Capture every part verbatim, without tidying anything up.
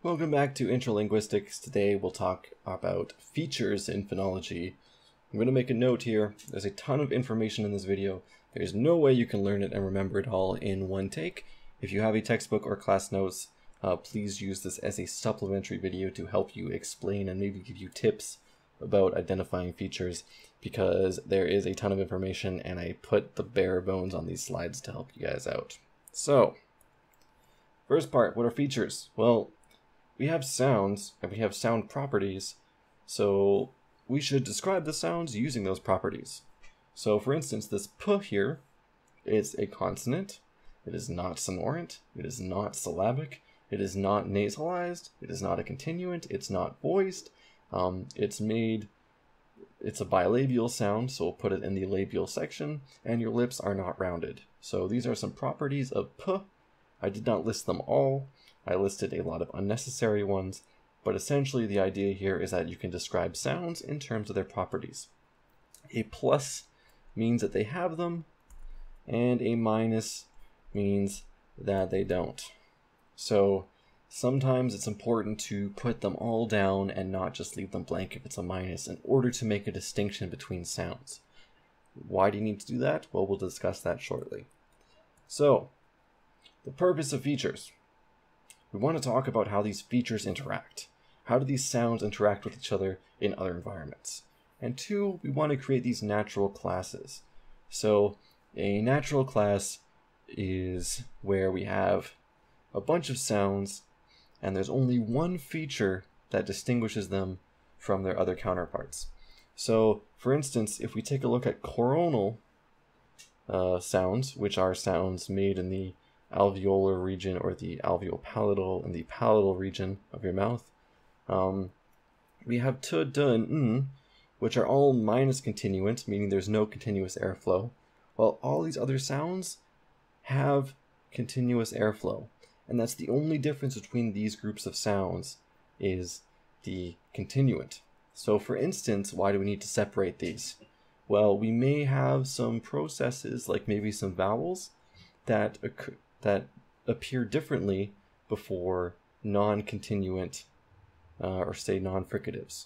Welcome back to Introlinguistics. Today we'll talk about features in phonology. I'm going to make a note here. There's a ton of information in this video. There's no way you can learn it and remember it all in one take. If you have a textbook or class notes, uh, please use this as a supplementary video to help you explain and maybe give you tips about identifying features, because there is a ton of information and I put the bare bones on these slides to help you guys out. So, first part, what are features? Well, we have sounds and we have sound properties, so we should describe the sounds using those properties. So for instance, this p here is a consonant. It is not sonorant. It is not syllabic. It is not nasalized. It is not a continuant. It's not voiced. Um, it's made, it's a bilabial sound, so we'll put it in the labial section, and your lips are not rounded. So these are some properties of p. I did not list them all. I listed a lot of unnecessary ones, but essentially the idea here is that you can describe sounds in terms of their properties. A plus means that they have them, and a minus means that they don't. So sometimes it's important to put them all down and not just leave them blank if it's a minus, in order to make a distinction between sounds. Why do you need to do that? Well, we'll discuss that shortly. So, the purpose of features. We want to talk about how these features interact. How do these sounds interact with each other in other environments? And two, we want to create these natural classes. So a natural class is where we have a bunch of sounds and there's only one feature that distinguishes them from their other counterparts. So for instance, if we take a look at coronal uh, sounds, which are sounds made in the alveolar region or the alveopalatal and the palatal region of your mouth. Um, we have t, d, and n, which are all minus continuant, meaning there's no continuous airflow, while all these other sounds have continuous airflow. And that's the only difference between these groups of sounds is the continuant. So for instance, why do we need to separate these? Well, we may have some processes, like maybe some vowels, that occur that appear differently before non-continuant uh, or say non-fricatives.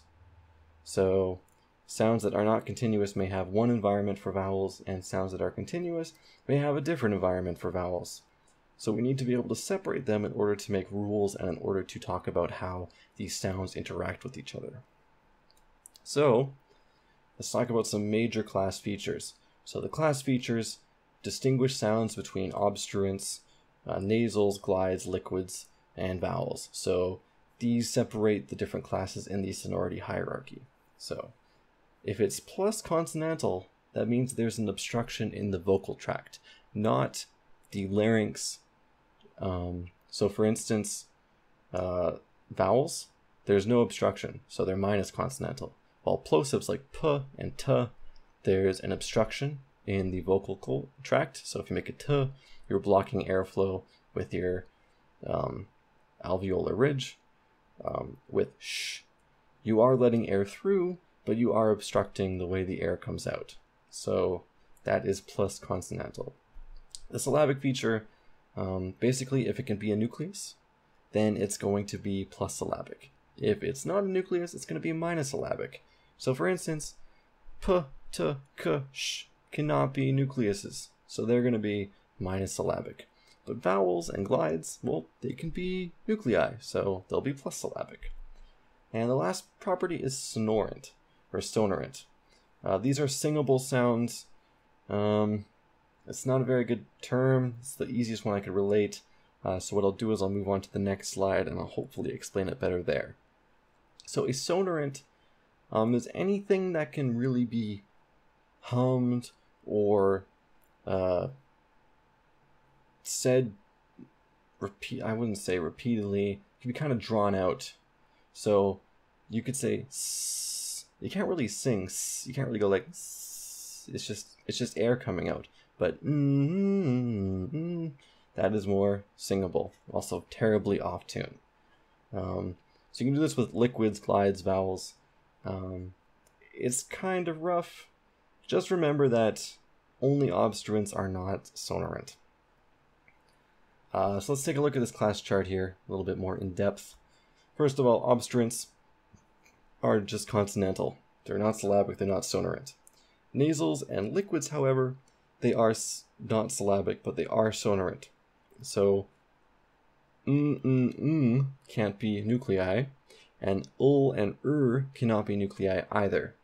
So sounds that are not continuous may have one environment for vowels, and sounds that are continuous may have a different environment for vowels. So we need to be able to separate them in order to make rules and in order to talk about how these sounds interact with each other. So let's talk about some major class features. So the class features distinguish sounds between obstruents, uh, nasals, glides, liquids, and vowels. So these separate the different classes in the sonority hierarchy. So if it's plus consonantal, that means there's an obstruction in the vocal tract, not the larynx. Um, so for instance, uh, vowels, there's no obstruction, so they're minus consonantal. While plosives like p and t, there's an obstruction in the vocal tract, so if you make a t, you're blocking airflow with your um, alveolar ridge. Um, with sh, you are letting air through, but you are obstructing the way the air comes out. So that is plus consonantal. The syllabic feature, um, basically if it can be a nucleus, then it's going to be plus syllabic. If it's not a nucleus, it's going to be minus syllabic. So for instance, p, t, k, sh, cannot be nucleuses, so they're going to be minus syllabic. But vowels and glides, well, they can be nuclei, so they'll be plus syllabic. And the last property is sonorant, or sonorant. Uh, these are singable sounds. Um, it's not a very good term. It's the easiest one I could relate. Uh, so what I'll do is I'll move on to the next slide and I'll hopefully explain it better there. So a sonorant um, is anything that can really be hummed or uh, said repeat, I wouldn't say repeatedly, it can be kind of drawn out. So you could say s, you can't really sing s, you can't really go like s, it's just it's just air coming out. But mm, mm, mm, that is more singable, also terribly off tune. Um, so you can do this with liquids, glides, vowels. Um, it's kind of rough. Just remember that only obstruents are not sonorant. Uh, so let's take a look at this class chart here a little bit more in depth. First of all, obstruents are just consonantal. They're not syllabic, they're not sonorant. Nasals and liquids, however, they are not syllabic, but they are sonorant. So, mm, mm, mm can't be nuclei, and ul and ur cannot be nuclei either.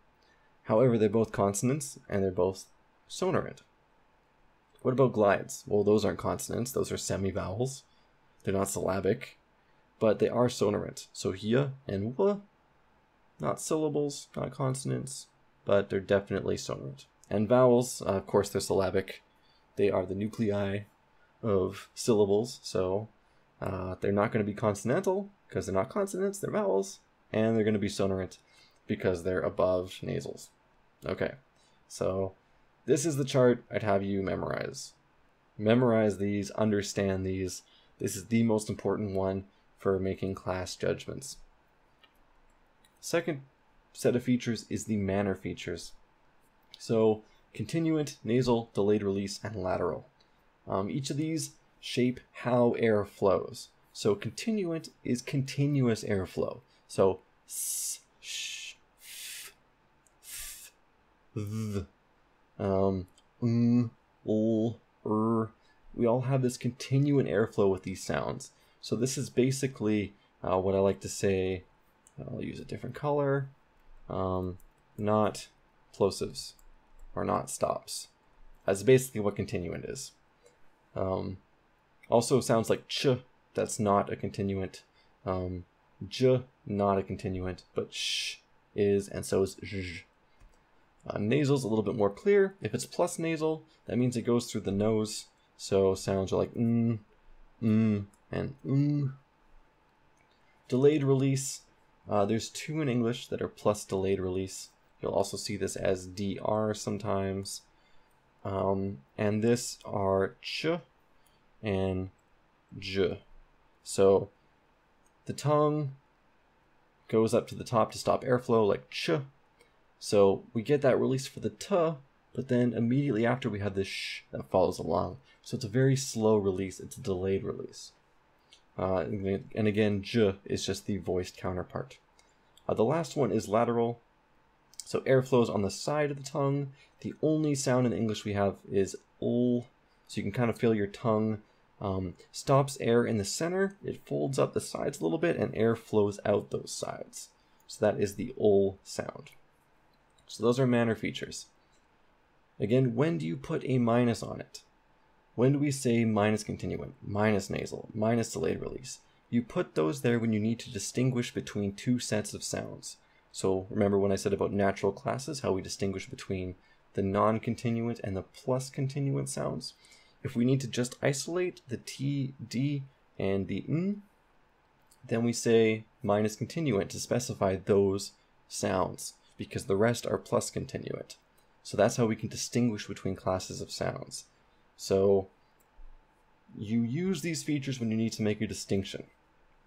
However, they're both consonants, and they're both sonorant. What about glides? Well, those aren't consonants, those are semivowels. They're not syllabic, but they are sonorant. So, y and w, not syllables, not consonants, but they're definitely sonorant. And vowels, uh, of course, they're syllabic. They are the nuclei of syllables, so uh, they're not going to be consonantal because they're not consonants, they're vowels, and they're going to be sonorant because they're above nasals. Okay, so this is the chart I'd have you memorize. Memorize these, understand these. This is the most important one for making class judgments. Second set of features is the manner features. So continuant, nasal, delayed release, and lateral. Um, each of these shape how air flows. So continuant is continuous airflow. So s, sh, f, th, th, um, ng, l, r. We all have this continuant airflow with these sounds. So this is basically uh, what I like to say. I'll use a different color. Um, not plosives or not stops. That's basically what continuant is. Um, also sounds like ch, that's not a continuant, um, j, not a continuant, but sh is, and so is zh. Uh, nasal's a little bit more clear. If it's plus nasal, that means it goes through the nose, so sounds are like mm, mm, and mm. Delayed release, uh, there's two in English that are plus delayed release. You'll also see this as dr sometimes. Um, and this are ch and j. So the tongue goes up to the top to stop airflow like ch. So we get that release for the t, but then immediately after we have this sh that follows along. So it's a very slow release. It's a delayed release. Uh, and again, j is just the voiced counterpart. Uh, the last one is lateral. So air flows on the side of the tongue. The only sound in English we have is ul, so you can kind of feel your tongue. Um, stops air in the center, it folds up the sides a little bit, and air flows out those sides. So that is the ul sound. So those are manner features. Again, when do you put a minus on it? When do we say minus continuant, minus nasal, minus delayed release? You put those there when you need to distinguish between two sets of sounds. So remember when I said about natural classes, how we distinguish between the non-continuant and the plus continuant sounds. If we need to just isolate the T, D, and the N, then we say minus continuant to specify those sounds because the rest are plus continuant. So that's how we can distinguish between classes of sounds. So you use these features when you need to make a distinction.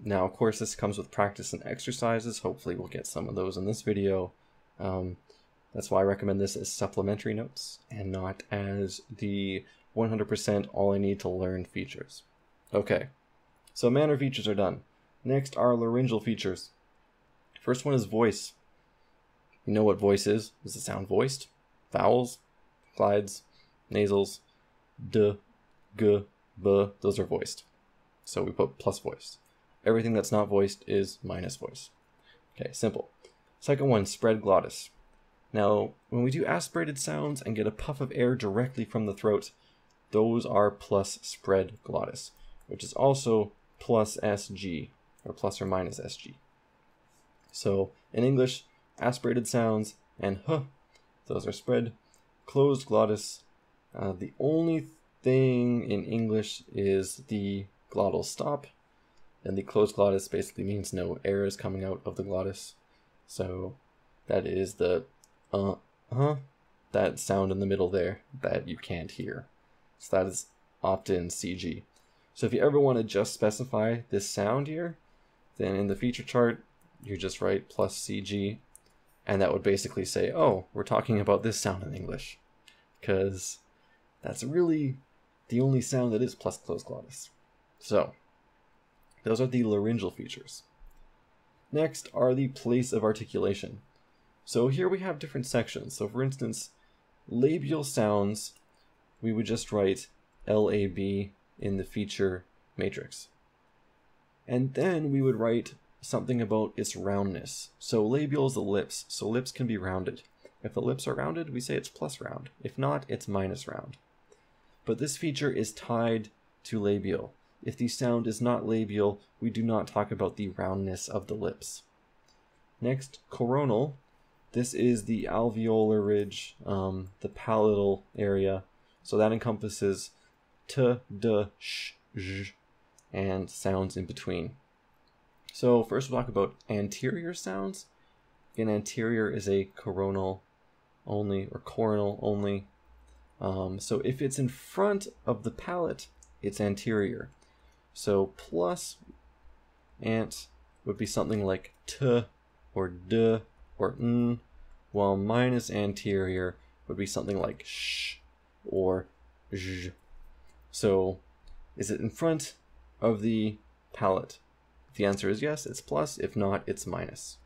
Now, of course, this comes with practice and exercises. Hopefully we'll get some of those in this video. Um, that's why I recommend this as supplementary notes and not as the one hundred percent all I need to learn features. Okay, so manner features are done. Next are laryngeal features. First one is voice. You know what voice is. Is the sound voiced? Vowels, glides, nasals, d, g, b, those are voiced. So we put plus voiced. Everything that's not voiced is minus voice. Okay, simple. Second one, spread glottis. Now, when we do aspirated sounds and get a puff of air directly from the throat, those are plus spread glottis, which is also plus S G, or plus or minus S G. So in English, aspirated sounds and huh, those are spread. Closed glottis, uh, the only thing in English is the glottal stop. And the closed glottis basically means no air is coming out of the glottis. So that is the uh, huh, that sound in the middle there that you can't hear. So that is opt-in C G. So if you ever want to just specify this sound here, then in the feature chart, you just write plus C G. And that would basically say, oh, we're talking about this sound in English. Because that's really the only sound that is plus closed glottis. So those are the laryngeal features. Next are the place of articulation. So here we have different sections. So for instance, labial sounds, we would just write L A B in the feature matrix. And then we would write something about its roundness. So labial is the lips, so lips can be rounded. If the lips are rounded, we say it's plus round. If not, it's minus round. But this feature is tied to labial. If the sound is not labial, we do not talk about the roundness of the lips. Next, coronal. This is the alveolar ridge, um, the palatal area. So that encompasses t, d, sh, zh, and sounds in between. So first we'll talk about anterior sounds. An anterior is a coronal only, or coronal only. Um, so if it's in front of the palate, it's anterior. So plus ant would be something like t or d or n, while minus anterior would be something like sh or zh. So is it in front of the palate? If the answer is yes, it's plus. If not, it's minus.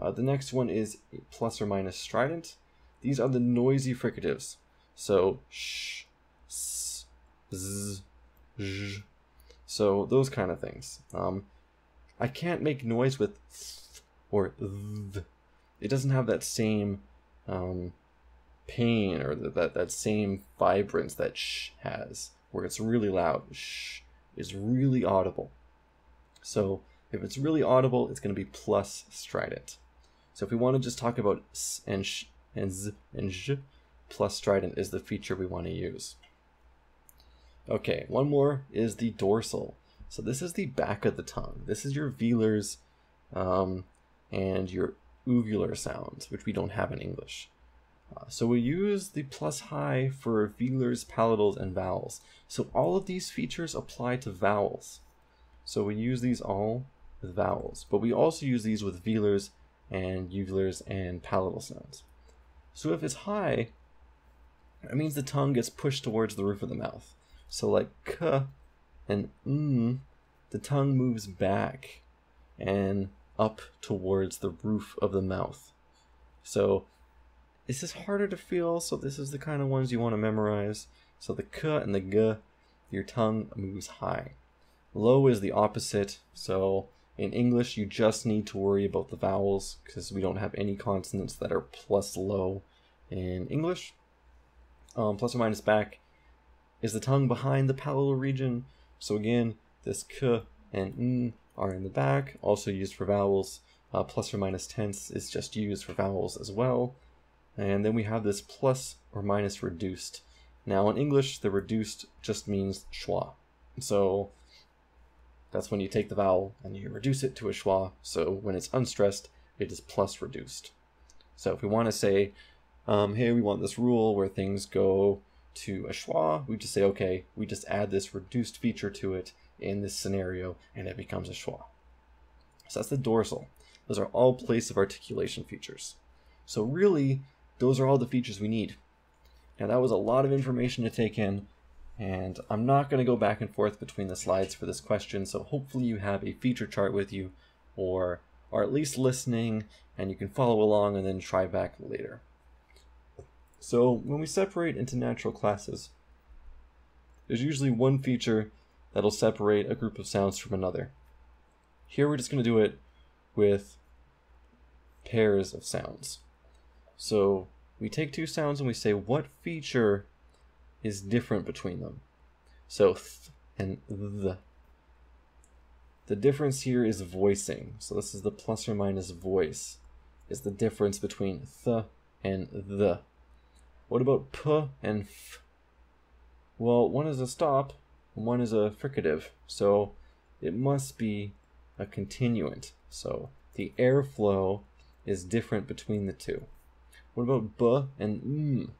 Uh, the next one is plus or minus strident. These are the noisy fricatives. So sh, s, z, zh. So those kind of things. Um, I can't make noise with th or th. It doesn't have that same um, pain or the, that, that same vibrance that sh has, where it's really loud. Sh is really audible. So if it's really audible, it's going to be plus strident. So if we want to just talk about s and sh and z and zh, plus strident is the feature we want to use. Okay, one more is the dorsal. So this is the back of the tongue. This is your velars um, and your uvular sounds, which we don't have in English. Uh, so we use the plus high for velars, palatals, and vowels. So all of these features apply to vowels. So we use these all with vowels, but we also use these with velars and uvulars and palatal sounds. So if it's high, it means the tongue gets pushed towards the roof of the mouth. So like k and m, the tongue moves back and up towards the roof of the mouth. So this is harder to feel, so this is the kind of ones you want to memorize. So the k and the g, your tongue moves high. Low is the opposite, so in English you just need to worry about the vowels because we don't have any consonants that are plus low in English. Um, plus or minus back is the tongue behind the palatal region, so again this k and n are in the back, also used for vowels. Uh, plus or minus tense is just used for vowels as well. And then we have this plus or minus reduced. Now in English the reduced just means schwa, so that's when you take the vowel and you reduce it to a schwa. So when it's unstressed, it is plus reduced. So if we want to say, um, hey, we want this rule where things go to a schwa, we just say, okay, we just add this reduced feature to it in this scenario and it becomes a schwa. So that's the dorsal. Those are all place of articulation features. So really, those are all the features we need. Now that was a lot of information to take in, and I'm not going to go back and forth between the slides for this question, so hopefully you have a feature chart with you, or are at least listening, and you can follow along and then try back later. So when we separate into natural classes, there's usually one feature that'll separate a group of sounds from another. Here we're just going to do it with pairs of sounds. So we take two sounds and we say what feature is different between them. So th and th. The difference here is voicing. So this is the plus or minus voice, is the difference between th and th. What about p and f? Well, one is a stop, one is a fricative, so it must be a continuant. So the airflow is different between the two. What about b and m?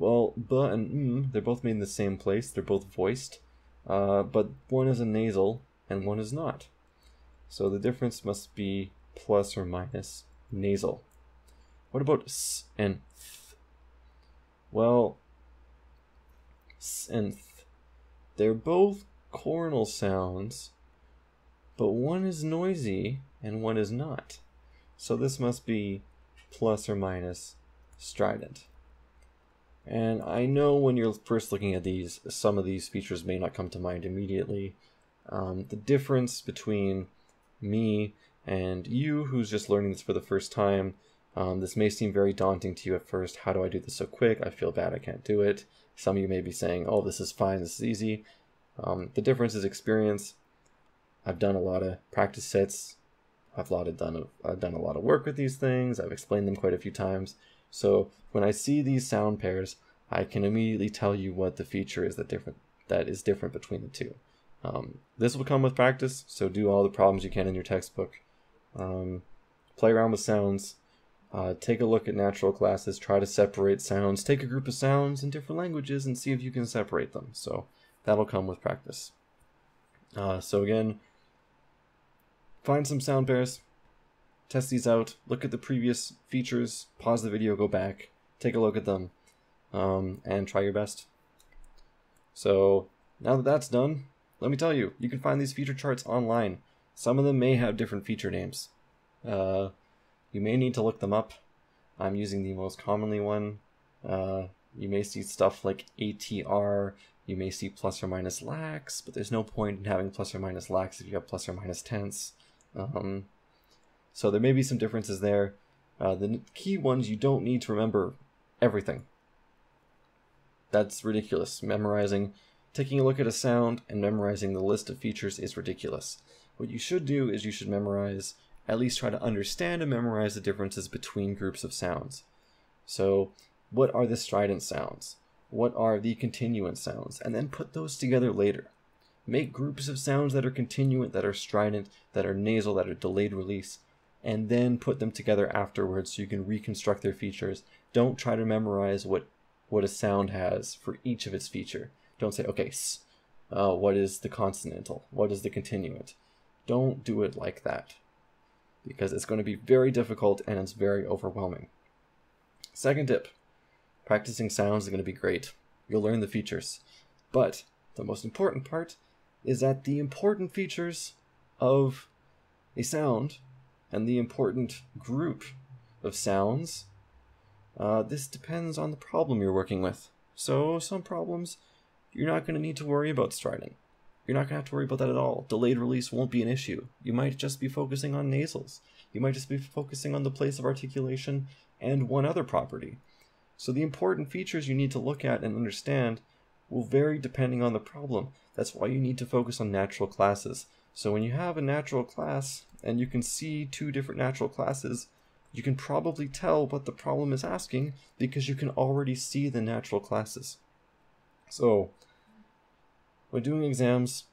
Well, b and m, they're both made in the same place, they're both voiced, uh, but one is a nasal and one is not. So the difference must be plus or minus nasal. What about s and th? Well, s and th, they're both coronal sounds, but one is noisy and one is not. So this must be plus or minus strident. And I know when you're first looking at these, some of these features may not come to mind immediately. Um, the difference between me and you, who's just learning this for the first time, um, this may seem very daunting to you at first. How do I do this so quick? I feel bad, I can't do it. Some of you may be saying, oh, this is fine, this is easy. Um, the difference is experience. I've done a lot of practice sets. I've, a lot of done, I've done a lot of work with these things. I've explained them quite a few times. So when I see these sound pairs, I can immediately tell you what the feature is that different that is different between the two. Um, this will come with practice, so do all the problems you can in your textbook. Um, play around with sounds. Uh, take a look at natural classes. Try to separate sounds. Take a group of sounds in different languages and see if you can separate them. So that'll come with practice. Uh, so again, find some sound pairs. Test these out, look at the previous features, pause the video, go back, take a look at them, um, and try your best. So now that that's done, let me tell you, you can find these feature charts online. Some of them may have different feature names. Uh, you may need to look them up. I'm using the most commonly one. Uh, you may see stuff like A T R, you may see plus or minus lax, but there's no point in having plus or minus lax if you have plus or minus tense. Um, So there may be some differences there. Uh, the key ones, you don't need to remember everything. That's ridiculous. Memorizing, taking a look at a sound and memorizing the list of features is ridiculous. What you should do is you should memorize, at least try to understand and memorize the differences between groups of sounds. So what are the strident sounds? What are the continuant sounds? And then put those together later. Make groups of sounds that are continuant, that are strident, that are nasal, that are delayed release, and then put them together afterwards so you can reconstruct their features. Don't try to memorize what what a sound has for each of its feature. Don't say, okay, s, uh, what is the consonantal? What is the continuant? Don't do it like that, because it's going to be very difficult and it's very overwhelming. Second tip, practicing sounds is going to be great. You'll learn the features. But the most important part is that the important features of a sound and the important group of sounds, uh, this depends on the problem you're working with. So some problems, you're not going to need to worry about strident. You're not going to have to worry about that at all. Delayed release won't be an issue. You might just be focusing on nasals. You might just be focusing on the place of articulation and one other property. So the important features you need to look at and understand will vary depending on the problem. That's why you need to focus on natural classes. So when you have a natural class and you can see two different natural classes, you can probably tell what the problem is asking because you can already see the natural classes. So when doing exams,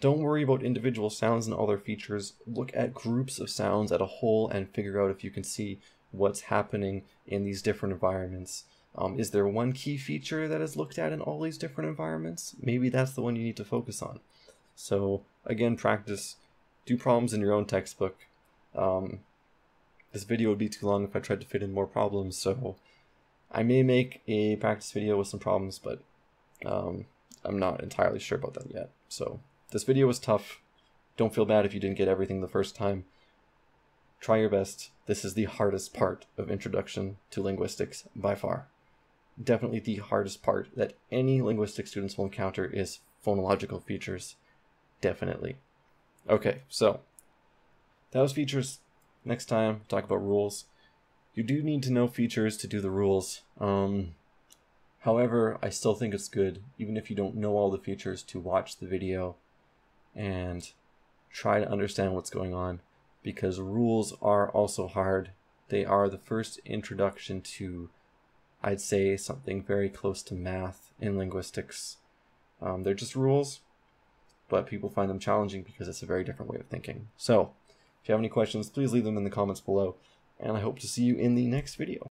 don't worry about individual sounds and all their features. Look at groups of sounds as a whole and figure out if you can see what's happening in these different environments. Um, is there one key feature that is looked at in all these different environments? Maybe that's the one you need to focus on. So again, practice, do problems in your own textbook. Um, this video would be too long if I tried to fit in more problems, so I may make a practice video with some problems, but um, I'm not entirely sure about that yet. So this video was tough. Don't feel bad if you didn't get everything the first time. Try your best. This is the hardest part of introduction to linguistics by far. Definitely the hardest part that any linguistics students will encounter is phonological features. Definitely. Okay, so that was features. Next time, talk about rules. You do need to know features to do the rules. Um, however, I still think it's good, even if you don't know all the features, to watch the video and try to understand what's going on, because rules are also hard. They are the first introduction to, I'd say, something very close to math in linguistics. Um, they're just rules, but people find them challenging because it's a very different way of thinking. So, if you have any questions, please leave them in the comments below, and I hope to see you in the next video.